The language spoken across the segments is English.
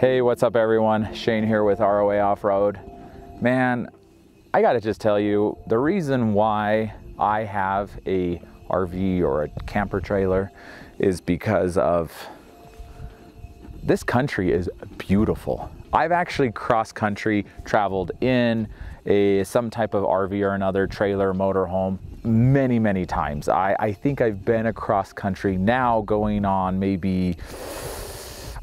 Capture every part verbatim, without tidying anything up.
Hey, what's up everyone? Shane here with R O A Off-Road. Man, I gotta just tell you, the reason why I have a R V or a camper trailer is because of this country is beautiful. I've actually cross-country traveled in a some type of R V or another trailer, motorhome, many, many times. I, I think I've been across country now going on maybe,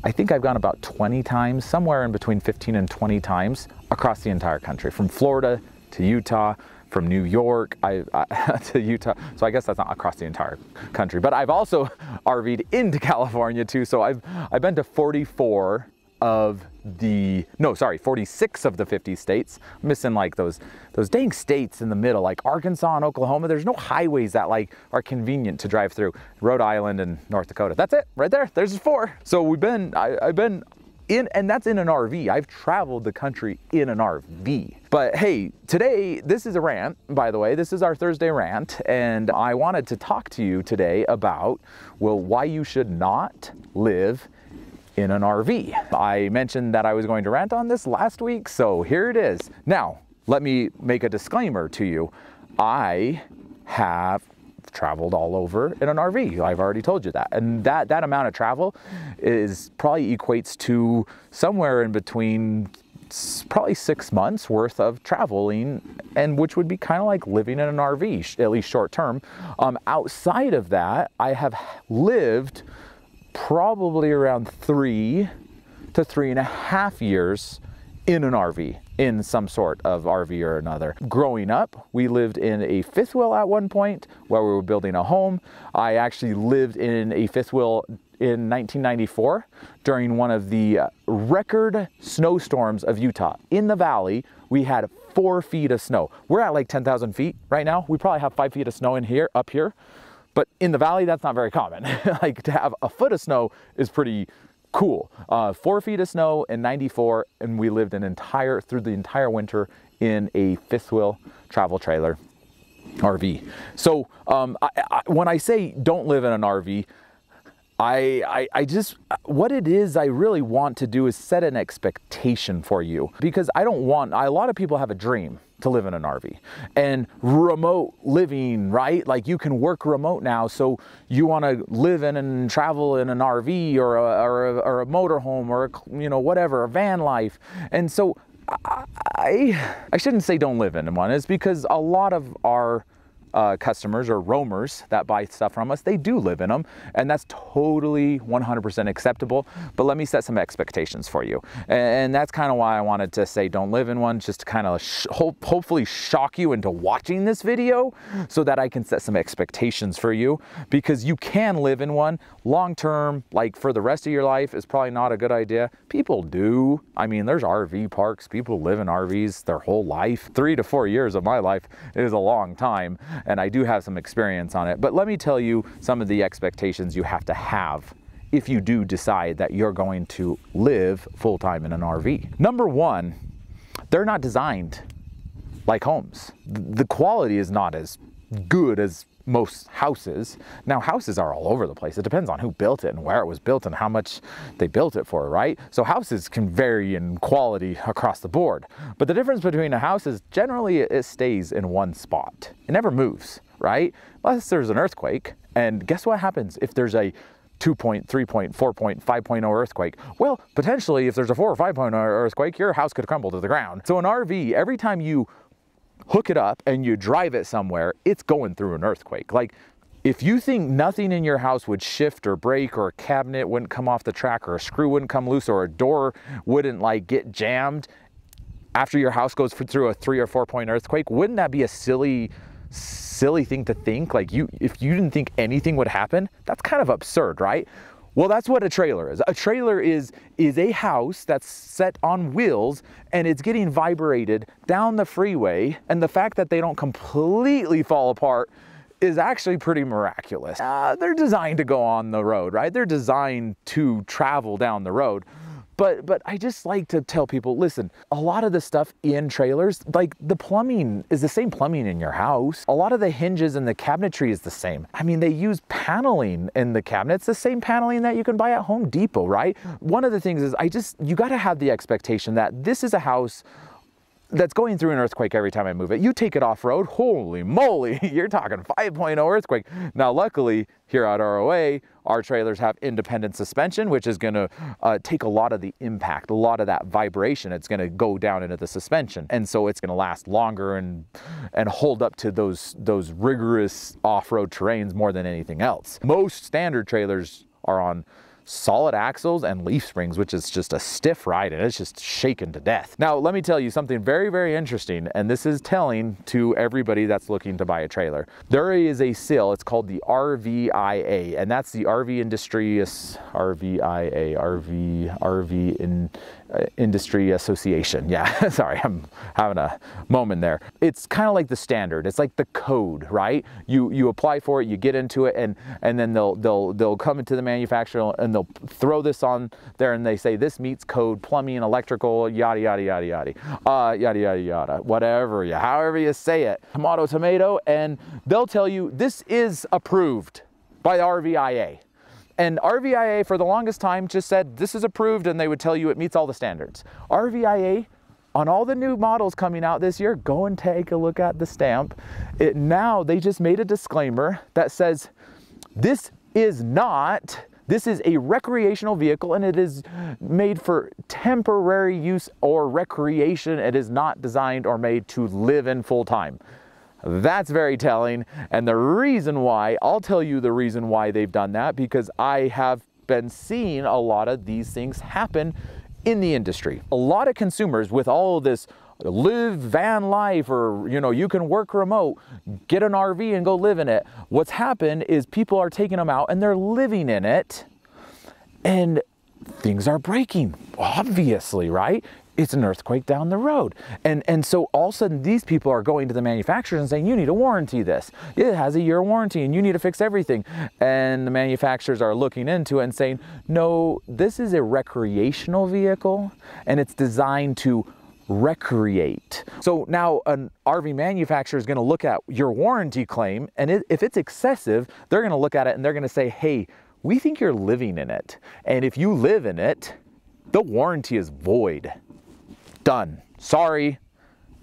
I think I've gone about twenty times, somewhere in between fifteen and twenty times across the entire country, from Florida to Utah, from New York I, I, to Utah. So I guess that's not across the entire country, but I've also R V'd into California too. So I've, I've been to forty-four of the, no, sorry, forty-six of the fifty states. I'm missing like those, those dang states in the middle, like Arkansas and Oklahoma. There's no highways that like are convenient to drive through. Rhode Island and North Dakota. That's it right there. There's four. So we've been, I, I've been in, and that's in an R V. I've traveled the country in an R V. But hey, today, this is a rant, by the way. This is our Thursday rant. And I wanted to talk to you today about, well, why you should not live in an R V. I mentioned that I was going to rant on this last week, so here it is. Now, let me make a disclaimer to you. I have traveled all over in an R V. I've already told you that. And that, that amount of travel is probably equates to somewhere in between probably six months worth of traveling, and which would be kind of like living in an R V, at least short term. Um, outside of that, I have lived probably around three to three and a half years in an R V, in some sort of R V or another. Growing up, we lived in a fifth wheel at one point while we were building a home. I actually lived in a fifth wheel in nineteen ninety-four during one of the record snowstorms of Utah. In the valley, we had four feet of snow. We're at like ten thousand feet right now. We probably have five feet of snow in here, up here. But in the valley, that's not very common. Like to have a foot of snow is pretty cool. Uh, four feet of snow in ninety-four, and we lived an entire, through the entire winter in a fifth wheel travel trailer R V. So um, I, I, when I say don't live in an R V, I, I, I just, what it is I really want to do is set an expectation for you, because I don't want, I, a lot of people have a dream to live in an R V and remote living, right? Like you can work remote now. So you want to live in and travel in an R V or a, or a, or a motorhome or, a, you know, whatever, a van life. And so I, I shouldn't say don't live in one. It's because a lot of our Uh, customers or roamers that buy stuff from us, they do live in them, and that's totally one hundred percent acceptable. But let me set some expectations for you, and, and that's kind of why I wanted to say don't live in one, just to kind of sh hope, hopefully shock you into watching this video so that I can set some expectations for you, because you can live in one long term. Like for the rest of your life is probably not a good idea. People do. I mean, there's R V parks, people live in R Vs their whole life. Three to four years of my life is a long time, and I do have some experience on it. But let me tell you some of the expectations you have to have if you do decide that you're going to live full-time in an R V. Number one, they're not designed like homes. The quality is not as good as most houses. Now, houses are all over the place. It depends on who built it and where it was built and how much they built it for, right? So houses can vary in quality across the board. But the difference between a house is generally it stays in one spot. It never moves, right? Unless there's an earthquake. And guess what happens if there's a two point, three point, four point, five point oh earthquake? Well, potentially if there's a four or five point oh earthquake, your house could crumble to the ground. So an R V, every time you hook it up and you drive it somewhere, it's going through an earthquake. Like if you think nothing in your house would shift or break, or a cabinet wouldn't come off the track, or a screw wouldn't come loose, or a door wouldn't like get jammed after your house goes through a three or four point earthquake, wouldn't that be a silly, silly thing to think? Like you, if you didn't think anything would happen, that's kind of absurd, right? Well, that's what a trailer is. A trailer is, is a house that's set on wheels, and it's getting vibrated down the freeway. And the fact that they don't completely fall apart is actually pretty miraculous. Uh, they're designed to go on the road, right? They're designed to travel down the road. But but I just like to tell people, listen, a lot of the stuff in trailers, like the plumbing is the same plumbing in your house. A lot of the hinges and the cabinetry is the same. I mean, they use paneling in the cabinets, the same paneling that you can buy at Home Depot, right? One of the things is I just, you gotta have the expectation that this is a house that's going through an earthquake every time I move it. You take it off-road, holy moly, you're talking five point oh earthquake. Now, luckily, here at R O A, our trailers have independent suspension, which is gonna uh, take a lot of the impact, a lot of that vibration. It's gonna go down into the suspension. And so it's gonna last longer and and hold up to those, those rigorous off-road terrains more than anything else. Most standard trailers are on solid axles and leaf springs, which is just a stiff ride, and it's just shaken to death. Now, let me tell you something very, very interesting, and this is telling to everybody that's looking to buy a trailer. There is a seal, it's called the R V I A, and that's the R V Industry, R V I A, RV, RV in, uh, Industry Association. Yeah, sorry, I'm having a moment there. It's kind of like the standard, it's like the code, right? You you apply for it, you get into it, and and then they'll they'll they'll come into the manufacturer and they'll throw this on there and they say, this meets code, plumbing, electrical, yada, yada, yada, yada, uh, yada, yada, yada, whatever, you, however you say it, tomato, tomato, and they'll tell you, this is approved by R V I A. And R V I A for the longest time just said, this is approved, and they would tell you it meets all the standards. R V I A, on all the new models coming out this year, go and take a look at the stamp. It now, they just made a disclaimer that says, this is not, this is a recreational vehicle and it is made for temporary use or recreation. It is not designed or made to live in full time. That's very telling. And the reason why, I'll tell you the reason why they've done that, because I have been seeing a lot of these things happen in the industry. A lot of consumers with all this live van life, or you know, you can work remote, get an R V and go live in it. What's happened is people are taking them out and they're living in it, and things are breaking, obviously, right? It's an earthquake down the road. And, and so all of a sudden these people are going to the manufacturers and saying, you need to warranty this. It has a year warranty and you need to fix everything. And the manufacturers are looking into it and saying, no, this is a recreational vehicle and it's designed to recreate. So now an R V manufacturer is going to look at your warranty claim, and it, if it's excessive, they're going to look at it and they're going to say, hey, we think you're living in it. And if you live in it, the warranty is void. Done. Sorry.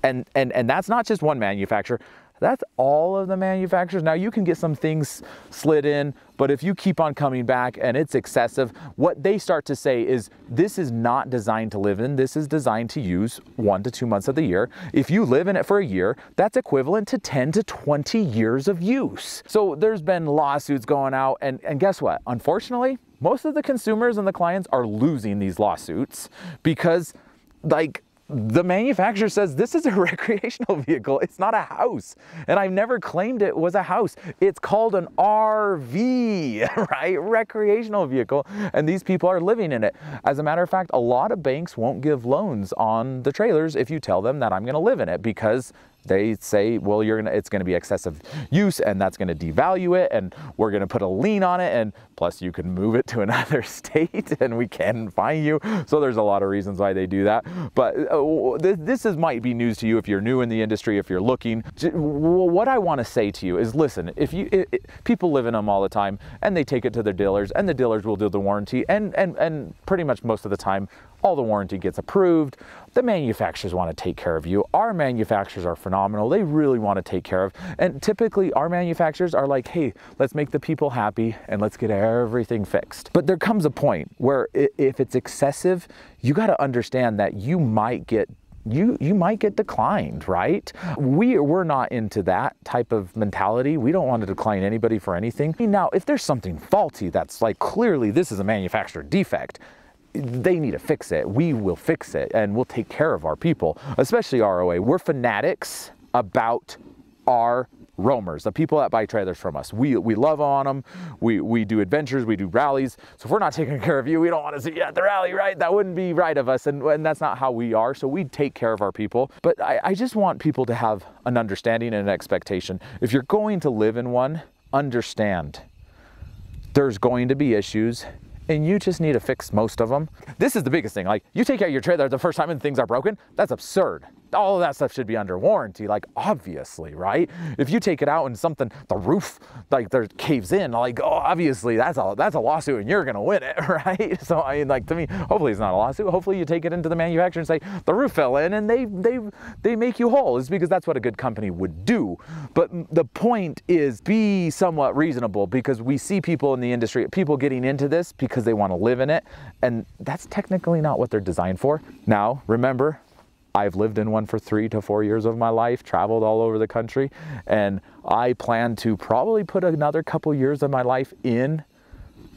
And, and, and that's not just one manufacturer. That's all of the manufacturers. Now you can get some things slid in, but if you keep on coming back and it's excessive, what they start to say is, this is not designed to live in, this is designed to use one to two months of the year. If you live in it for a year, that's equivalent to ten to twenty years of use. So there's been lawsuits going out, and, and guess what? Unfortunately, most of the consumers and the clients are losing these lawsuits because, like, the manufacturer says, this is a recreational vehicle. It's not a house. And I've never claimed it was a house. It's called an R V, right? Recreational vehicle. And these people are living in it. As a matter of fact, a lot of banks won't give loans on the trailers if you tell them that I'm going to live in it, because they say, well, you're gonna, it's gonna be excessive use and that's gonna devalue it, and we're gonna put a lien on it, and plus you can move it to another state and we can fine you. So there's a lot of reasons why they do that. But uh, th this is, might be news to you if you're new in the industry, if you're looking. What I wanna say to you is, listen, if you, it, it, people live in them all the time and they take it to their dealers and the dealers will do the warranty, and, and, and pretty much most of the time, all the warranty gets approved. The manufacturers want to take care of you. Our manufacturers are phenomenal. They really want to take care of. And typically our manufacturers are like, hey, let's make the people happy and let's get everything fixed. But there comes a point where if it's excessive, you got to understand that you might get You, you might get declined, right? We, we're not into that type of mentality. We don't want to decline anybody for anything. Now, if there's something faulty that's like, clearly this is a manufacturer defect, they need to fix it. We will fix it and we'll take care of our people, especially R O A. We're fanatics about our roamers, the people that buy trailers from us. We, we love on them. We, we do adventures, we do rallies. So if we're not taking care of you, we don't want to see you at the rally, right? That wouldn't be right of us, and, and that's not how we are. So we take care of our people. But I, I just want people to have an understanding and an expectation. If you're going to live in one, understand there's going to be issues and you just need to fix most of them. This is the biggest thing. Like, you take out your trailer the first time and things are broken, that's absurd. All of that stuff should be under warranty, like, obviously, right? If you take it out and something, the roof, like, there caves in, like, oh, obviously that's a, that's a lawsuit and you're gonna win it, right? So, I mean, like, to me, hopefully it's not a lawsuit. Hopefully you take it into the manufacturer and say, the roof fell in, and they, they, they make you whole. It's because that's what a good company would do. But the point is, be somewhat reasonable, because we see people in the industry, people getting into this because they wanna live in it, and that's technically not what they're designed for. Now, remember, I've lived in one for three to four years of my life, traveled all over the country, and I plan to probably put another couple years of my life in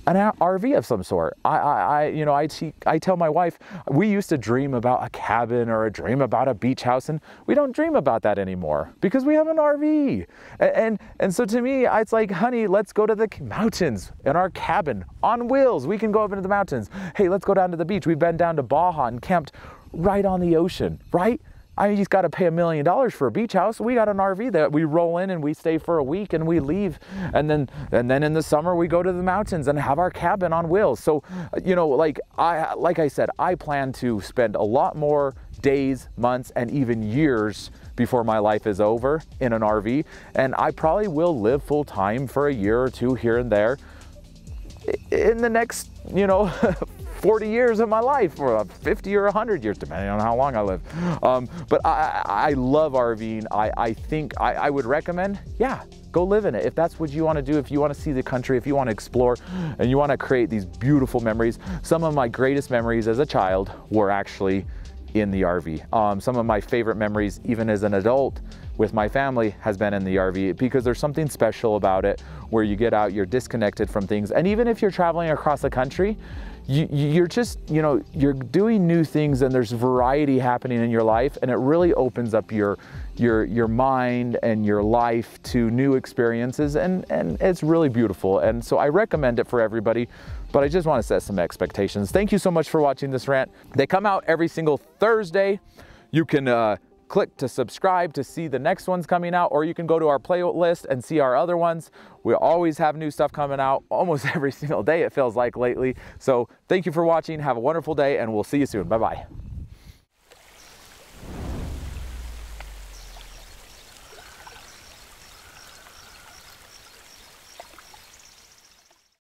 an R V of some sort. I, I, I you know, I, I tell my wife, we used to dream about a cabin or a dream about a beach house, and we don't dream about that anymore because we have an R V. And, and, and so to me, it's like, honey, let's go to the mountains in our cabin on wheels. We can go up into the mountains. Hey, let's go down to the beach. We've been down to Baja and camped right on the ocean, right? I mean, you just got to pay a million dollars for a beach house. We got an R V that we roll in and we stay for a week and we leave. And then, and then in the summer we go to the mountains and have our cabin on wheels. So, you know, like I, like I said, I plan to spend a lot more days, months, and even years before my life is over in an R V. And I probably will live full time for a year or two here and there in the next, you know, forty years of my life, or fifty or one hundred years, depending on how long I live. Um, but I, I love RVing. I, I think I, I would recommend, yeah, go live in it. If that's what you want to do, if you want to see the country, if you want to explore, and you want to create these beautiful memories. Some of my greatest memories as a child were actually in the R V. Um, some of my favorite memories, even as an adult, with my family has been in the R V, because there's something special about it where you get out, you're disconnected from things. And even if you're traveling across the country, you, you're just, you know, you're doing new things and there's variety happening in your life, and it really opens up your your your mind and your life to new experiences, and, and it's really beautiful. And so I recommend it for everybody, but I just want to set some expectations. Thank you so much for watching this rant. They come out every single Thursday. You can uh, click to subscribe to see the next ones coming out, or you can go to our playlist and see our other ones. We always have new stuff coming out almost every single day, it feels like lately. So thank you for watching. Have a wonderful day, and we'll see you soon. Bye-bye.